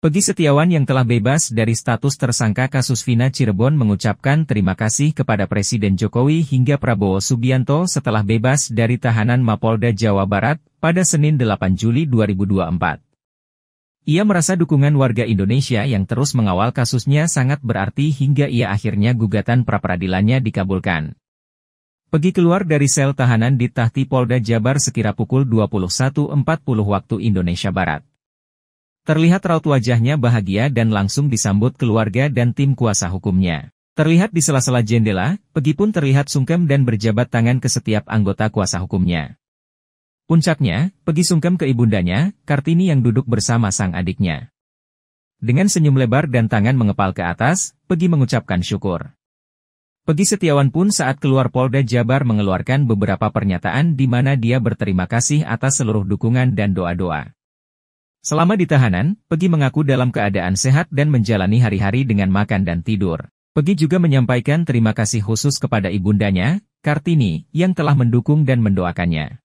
Pegi Setiawan yang telah bebas dari status tersangka kasus Vina Cirebon mengucapkan terima kasih kepada Presiden Jokowi hingga Prabowo Subianto setelah bebas dari tahanan Mapolda Jawa Barat pada Senin 8 Juli 2024. Ia merasa dukungan warga Indonesia yang terus mengawal kasusnya sangat berarti hingga ia akhirnya gugatan pra-peradilannya dikabulkan. Pegi keluar dari sel tahanan di Tahti Polda Jabar sekira pukul 21.40 waktu Indonesia Barat. Terlihat raut wajahnya bahagia dan langsung disambut keluarga dan tim kuasa hukumnya. Terlihat di sela-sela jendela, Pegi pun terlihat sungkem dan berjabat tangan ke setiap anggota kuasa hukumnya. Puncaknya, Pegi sungkem ke ibundanya, Kartini yang duduk bersama sang adiknya. Dengan senyum lebar dan tangan mengepal ke atas, Pegi mengucapkan syukur. Pegi Setiawan pun saat keluar Polda Jabar mengeluarkan beberapa pernyataan di mana dia berterima kasih atas seluruh dukungan dan doa-doa. Selama di tahanan, Pegi mengaku dalam keadaan sehat dan menjalani hari-hari dengan makan dan tidur. Pegi juga menyampaikan terima kasih khusus kepada ibundanya, Kartini, yang telah mendukung dan mendoakannya.